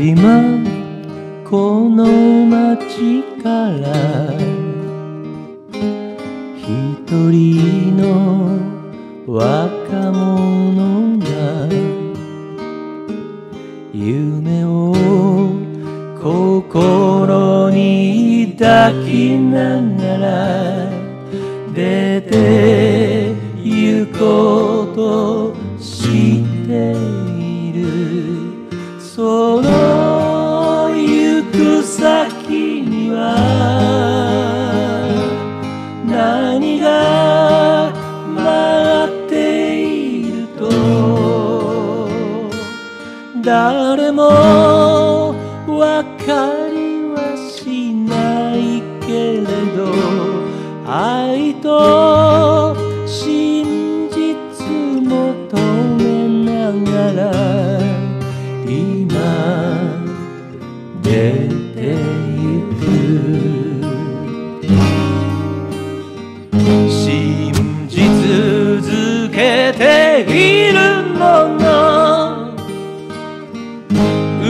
今この街から一人の若者が夢を心に抱きながら出て行こうとしている。その行く先には何が待っていると誰もわかりはしないけれど、愛と真実求めながら今出てゆく。信じ続けているもの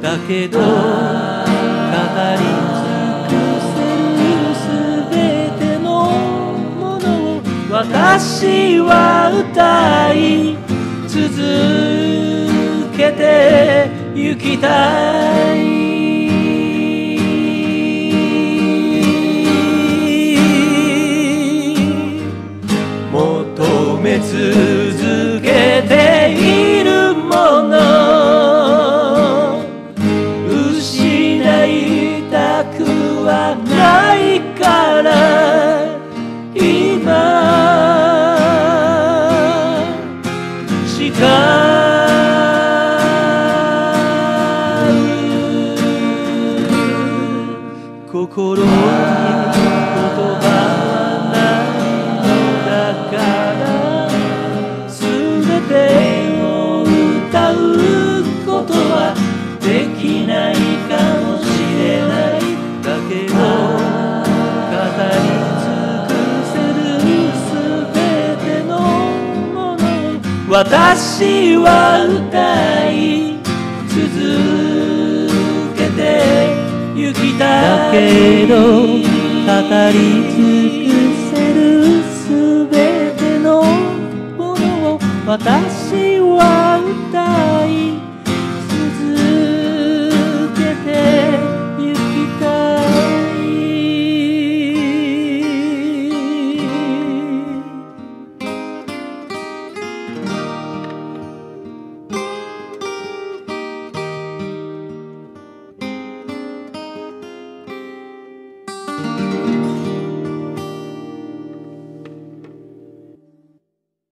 だけど語り尽くせる全てのものを私は歌い続けてゆきたい。求め続けているものないから今誓う。心に言葉はないのだから全てを歌うことはできないかもしれない。だけど語り尽くせる全てのもの私は歌い続けてゆきたい。だけど語り尽くせる全てのものを私は歌い